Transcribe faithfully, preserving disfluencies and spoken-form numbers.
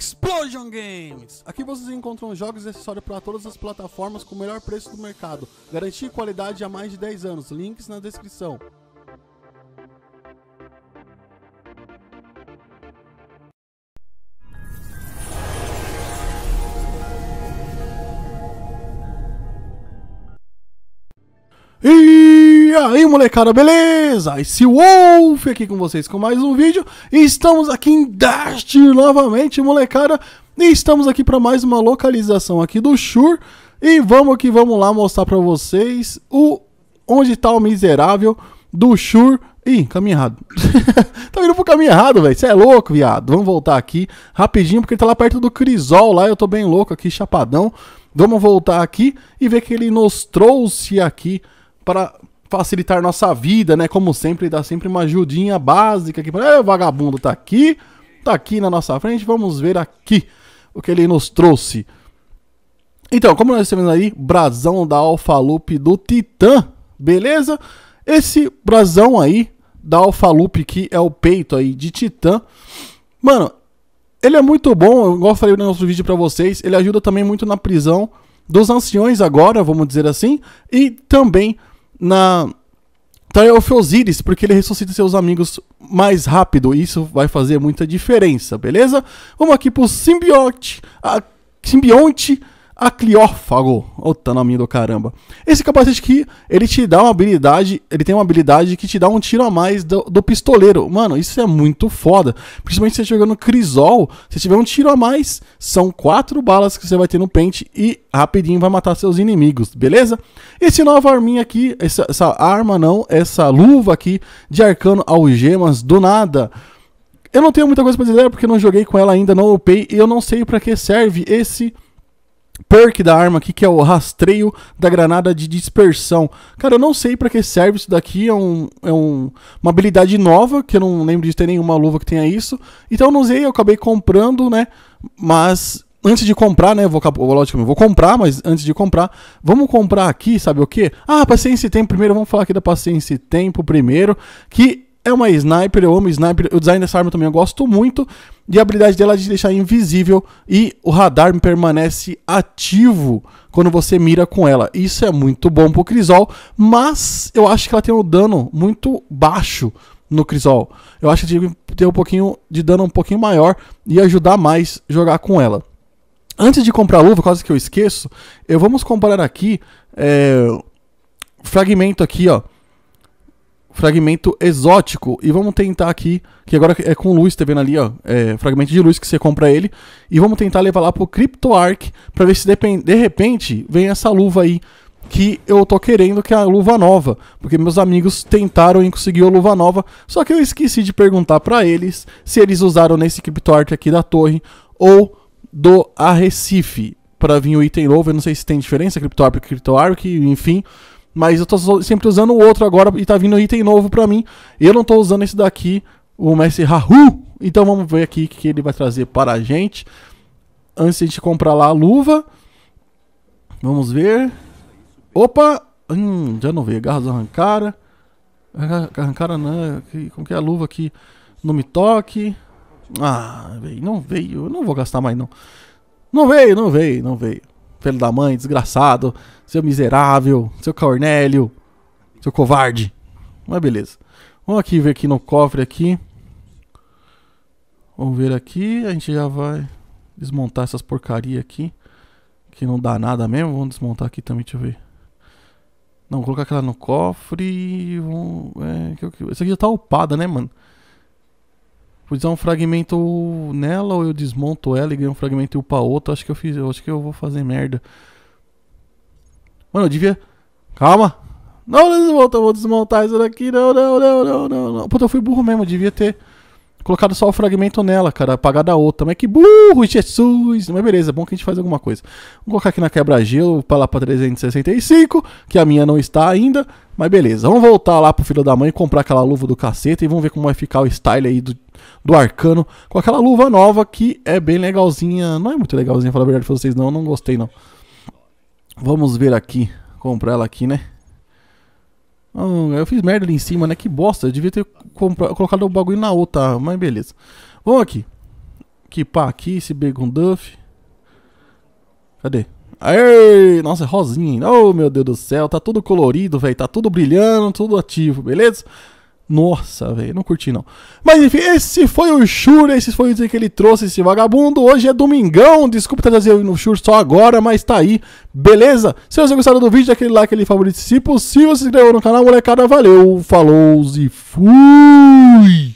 Xplosion Games! Aqui vocês encontram jogos e acessórios para todas as plataformas com o melhor preço do mercado. Garantir qualidade há mais de dez anos. Links na descrição. E aí, molecada, beleza? Ice Wolf aqui com vocês com mais um vídeo. E estamos aqui em Destiny novamente, molecada. E estamos aqui para mais uma localização aqui do Xûr. E vamos que vamos lá mostrar para vocês o onde tá o miserável do Xûr. Ih, caminho errado. Tá vindo pro caminho errado, velho. Você é louco, viado. Vamos voltar aqui rapidinho, porque ele tá lá perto do Crisol lá. Eu tô bem louco aqui, chapadão. Vamos voltar aqui e ver que ele nos trouxe aqui para facilitar nossa vida, né? Como sempre, dá sempre uma ajudinha básica aqui. É, o vagabundo tá aqui, tá aqui na nossa frente. Vamos ver aqui o que ele nos trouxe. Então, como nós temos aí, Brasão da Alfa Lupe do Titã, beleza? Esse brasão aí da Alfa Lupe, que é o peito aí de Titã, mano, ele é muito bom. Igual eu falei no nosso vídeo pra vocês, ele ajuda também muito na prisão dos anciões agora, vamos dizer assim, e também na Trials of Osiris, porque ele ressuscita seus amigos mais rápido. Isso vai fazer muita diferença, beleza? Vamos aqui pro Simbiote, a Simbionte, a Cliófago. Outra nominha do caramba. Esse capacete aqui, ele te dá uma habilidade, ele tem uma habilidade que te dá um tiro a mais do, do pistoleiro. Mano, isso é muito foda. Principalmente se você jogando Crisol, se tiver um tiro a mais, são quatro balas que você vai ter no pente e rapidinho vai matar seus inimigos, beleza? Esse nova arminha aqui, essa, essa arma não, essa luva aqui de Arcano, algemas do nada. Eu não tenho muita coisa pra dizer porque eu não joguei com ela ainda, não upei, e eu não sei pra que serve esse perk da arma aqui, que é o rastreio da granada de dispersão. Cara, eu não sei pra que serve isso daqui. É, um, é um, uma habilidade nova, que eu não lembro de ter nenhuma luva que tenha isso. Então eu não usei, eu acabei comprando, né? Mas antes de comprar, né? Vou, lógico, eu vou comprar, mas antes de comprar, vamos comprar aqui, sabe o que? Ah, Paciência e Tempo primeiro. Vamos falar aqui da Paciência e Tempo primeiro, que é uma sniper. Eu amo sniper. O design dessa arma também eu gosto muito. E a habilidade dela é de deixar invisível e o radar permanece ativo quando você mira com ela. Isso é muito bom pro Crisol, mas eu acho que ela tem um dano muito baixo no Crisol. Eu acho que tem que ter um pouquinho de dano um pouquinho maior e ajudar mais jogar com ela. Antes de comprar a luva, quase que eu esqueço, eu vamos comprar aqui é, fragmento aqui, ó. Fragmento exótico. E vamos tentar aqui, que agora é com luz, tá vendo ali, ó, é, fragmento de luz que você compra ele. E vamos tentar levar lá pro Cryptarch pra ver se de repente vem essa luva aí, que eu tô querendo, que é a luva nova, porque meus amigos tentaram e conseguiu a luva nova. Só que eu esqueci de perguntar pra eles se eles usaram nesse Cryptarch aqui da torre ou do Arrecife pra vir o item novo. Eu não sei se tem diferença, Cryptarch pro Cryptarch, enfim. Mas eu tô sempre usando o outro agora e tá vindo item novo pra mim. Eu não tô usando esse daqui, o Mestre Rahu. Então vamos ver aqui o que ele vai trazer para a gente. Antes de a gente comprar lá a luva. Vamos ver. Opa! Hum, já não veio. Garra do Arrancara. Arrancara não. Como que é a luva aqui? Não me toque. Ah, veio. Não veio. Eu não vou gastar mais não. Não veio, não veio, não veio. Filho da mãe, desgraçado, seu miserável, seu Cornélio, seu covarde. Mas beleza. Vamos aqui ver aqui no cofre aqui. Vamos ver aqui. A gente já vai desmontar essas porcaria aqui, que não dá nada mesmo. Vamos desmontar aqui também, deixa eu ver. Não, vou colocar aquela no cofre. Vamos... É, essa aqui já tá upada, né, mano? Vou usar um fragmento nela, ou eu desmonto ela e ganho um fragmento e upa outro. Acho que eu fiz, eu acho que eu vou fazer merda. Mano, eu devia... Calma! Não, desmonta, vou desmontar isso daqui. Não, não, não, não, não, não. Puta, eu fui burro mesmo, eu devia ter colocado só o fragmento nela, cara, apagado a outra. Mas que burro, Jesus! Mas beleza, é bom que a gente faz alguma coisa. Vou colocar aqui na quebra-gelo, pra lá pra trezentos e sessenta e cinco, que a minha não está ainda. Mas beleza, vamos voltar lá pro filho da mãe, comprar aquela luva do caceta e vamos ver como vai ficar o style aí do, do Arcano com aquela luva nova, que é bem legalzinha. Não é muito legalzinha, falar a verdade pra vocês, não, não gostei não. Vamos ver aqui, comprar ela aqui, né? Hum, eu fiz merda ali em cima, né? Que bosta, eu devia ter comprado, colocado o bagulho na outra, mas beleza. Vamos aqui. equipar aqui esse Begunduff. Cadê? Aê! Nossa, rosinha ainda. Oh, meu Deus do céu. Tá tudo colorido, velho. Tá tudo brilhando, tudo ativo, beleza? Nossa, velho. Não curti, não. Mas, enfim, esse foi o Xûr. Esse foi o dia que ele trouxe esse vagabundo. Hoje é domingão. Desculpa trazer o Xûr só agora, mas tá aí. Beleza? Se vocês gostaram do vídeo, aquele like, aquele favorito. Se possível, se inscreva no canal, molecada. Valeu, falou e fui!